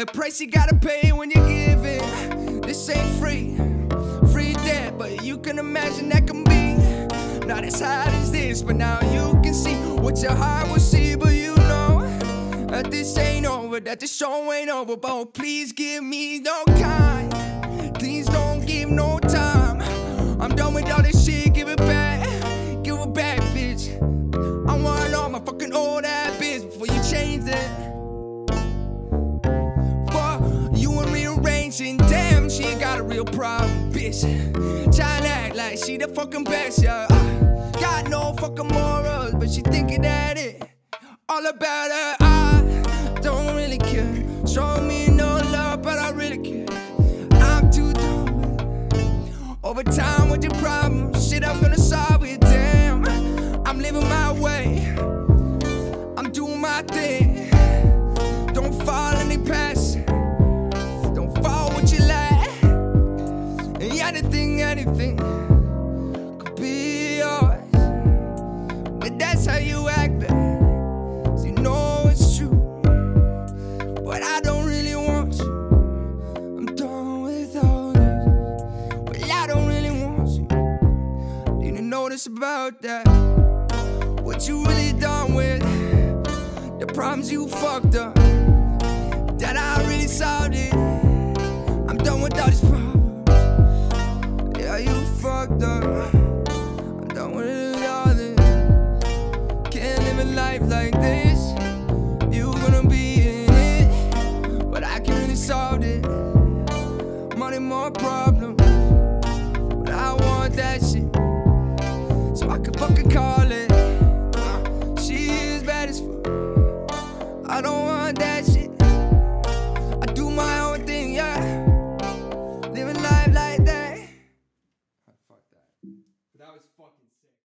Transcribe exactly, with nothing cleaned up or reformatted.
a price you gotta pay when you give it. This ain't free, free debt, but you can imagine that can be not as hard as this. But now you can see what your heart will see, but you know that this ain't over, that this show ain't over. But please give me no kind, please don't give no time. I'm done with all this shit, give it back, give it back, bitch. I want all my fucking old ass bitch before you change it. Damn, she ain't got a real problem, bitch. Tryna act like she the fucking best, yeah. Got no fucking morals, but she thinking that it all about her. I don't really care. Show me no love, but I really care. I'm too dumb. Over time with the problem, shit, I'm gonna solve it. Damn, I'm living my way. I'm doing my thing. Don't fall in the past. Anything, anything could be yours, but that's how you act, cause you know it's true. But I don't really want you, I'm done with all this. Well, I don't really want you, didn't notice about that. What you really done with, the problems you fucked up, that I really solved it. I'm done with all this problem. You fucked up, I'm done with all this. Can't live a life like this. You gonna be in it, but I can't really solve it. Money, more problems, but I want that shit, so I can fucking call it. She is bad as fuck, I don't want that shit. I do my own thing, yeah. Living life like